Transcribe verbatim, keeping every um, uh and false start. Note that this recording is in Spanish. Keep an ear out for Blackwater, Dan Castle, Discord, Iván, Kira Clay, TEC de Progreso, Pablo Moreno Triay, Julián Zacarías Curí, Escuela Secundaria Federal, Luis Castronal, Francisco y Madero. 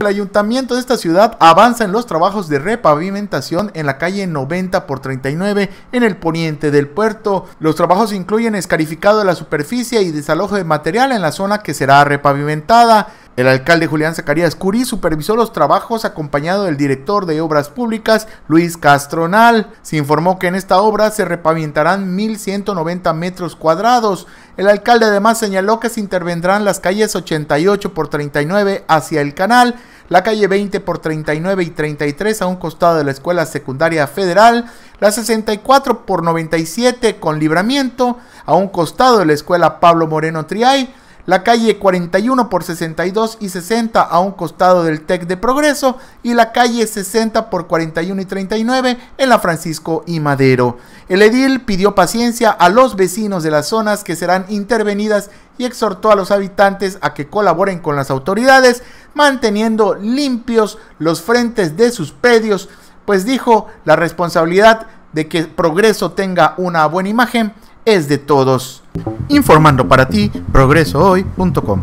El ayuntamiento de esta ciudad avanza en los trabajos de repavimentación en la calle noventa por treinta y nueve en el poniente del puerto. Los trabajos incluyen escarificado de la superficie y desalojo de material en la zona que será repavimentada. El alcalde Julián Zacarías Curí supervisó los trabajos acompañado del director de Obras Públicas, Luis Castronal. Se informó que en esta obra se repavimentarán mil ciento noventa metros cuadrados. El alcalde además señaló que se intervendrán las calles ochenta y ocho por treinta y nueve hacia el canal, la calle veinte por treinta y nueve y treinta y tres a un costado de la Escuela Secundaria Federal, la sesenta y cuatro por noventa y siete con libramiento a un costado de la Escuela Pablo Moreno Triay, la calle cuarenta y uno por sesenta y dos y sesenta a un costado del TEC de Progreso y la calle sesenta por cuarenta y uno y treinta y nueve en la Francisco y Madero. El edil pidió paciencia a los vecinos de las zonas que serán intervenidas y exhortó a los habitantes a que colaboren con las autoridades manteniendo limpios los frentes de sus predios, pues dijo la responsabilidad de que Progreso tenga una buena imagen es de todos. Informando para ti, progreso hoy punto com.